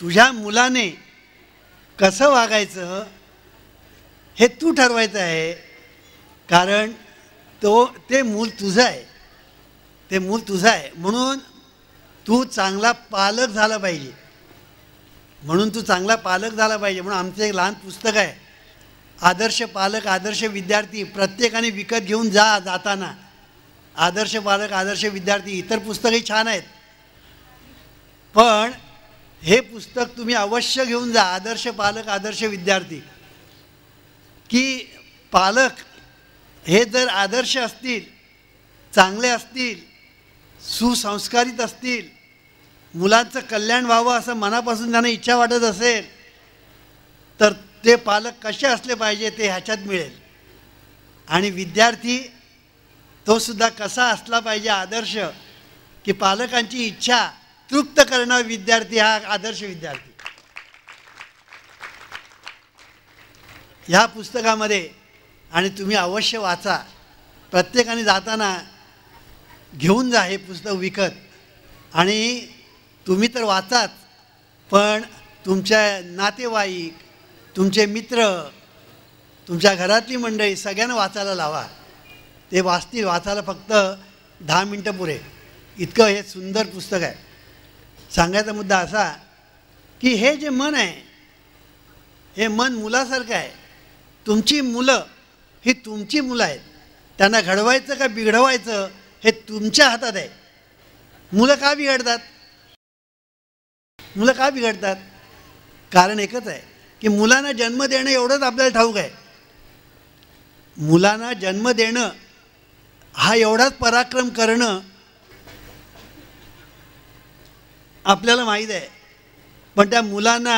तुझ्या मुलाने कसं वागायचं हे तू ठरवायचं आहे, कारण ते मूल तुझं आहे, ते मूल तुझं आहे, म्हणून तू चांगला पालक झाला पाहिजे, म्हणून तू चांगला पालक झाला पाहिजे। म्हणून आमचं एक लहान पुस्तक आहे, आदर्श पालक आदर्श विद्यार्थी, प्रत्येकाने विकत घेऊन जाताना आदर्श पालक आदर्श विद्यार्थी। इतर पुस्तकही छान आहेत, पण हे पुस्तक तुम्ही अवश्य घेऊन जा, आदर्श पालक आदर्श विद्यार्थी। की पालक हे जर आदर्श असतील, चांगले असतील, सुसंस्कारित असतील, मुलांचं कल्याण व्हावं असं मनापासून त्यांना इच्छा वाटत असेल, तर ते पालक कसे असले पाहिजे ते ह्याच्यात मिळेल। आणि विद्यार्थी तो सुद्धा कसा असला पाहिजे आदर्श, की पालकांची इच्छा तृप्त करणारा विद्यार्थी हा आदर्श विद्यार्थी। ह्या पुस्तकामध्ये, आणि तुम्ही अवश्य वाचा, प्रत्येकाने जाताना घेऊन जा हे पुस्तक विकत, आणि तुम्ही तर वाचाच, पण तुमच्या नातेवाईक, तुमचे मित्र, तुमच्या घरातली मंडळी सगळ्यांना वाचायला लावा, ते वाचतील। वाचायला फक्त 10 मिनटं पुरे, इतकं हे सुंदर पुस्तक आहे। सांगायचा मुद्दा असा की हे जे मन आहे हे मन मुलासारखं आहे। तुमची मुलं ही तुमची मुलं आहेत, त्यांना घडवायचं का बिघडवायचं हे तुमच्या हातात आहे। मुलं का बिघडतात? मुलं का बिघडतात? कारण एकच आहे की मुलांना जन्म देणं एवढंच आपल्याला ठाऊक आहे। मुलांना जन्म देणं हा एवढाच पराक्रम करणं आपल्याला माहीत आहे, पण त्या मुलांना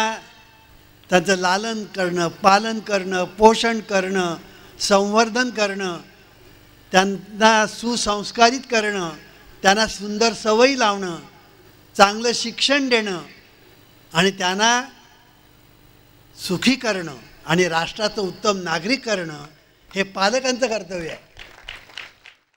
त्यांचं लालन करणं, पालन करणं, पोषण करणं, संवर्धन करणं, त्यांना सुसंस्कारित करणं, त्यांना सुंदर सवयी लावणं, चांगलं शिक्षण देणं आणि त्यांना सुखी करणं आणि राष्ट्राचं उत्तम नागरिक करणं हे पालकांचं कर्तव्य आहे।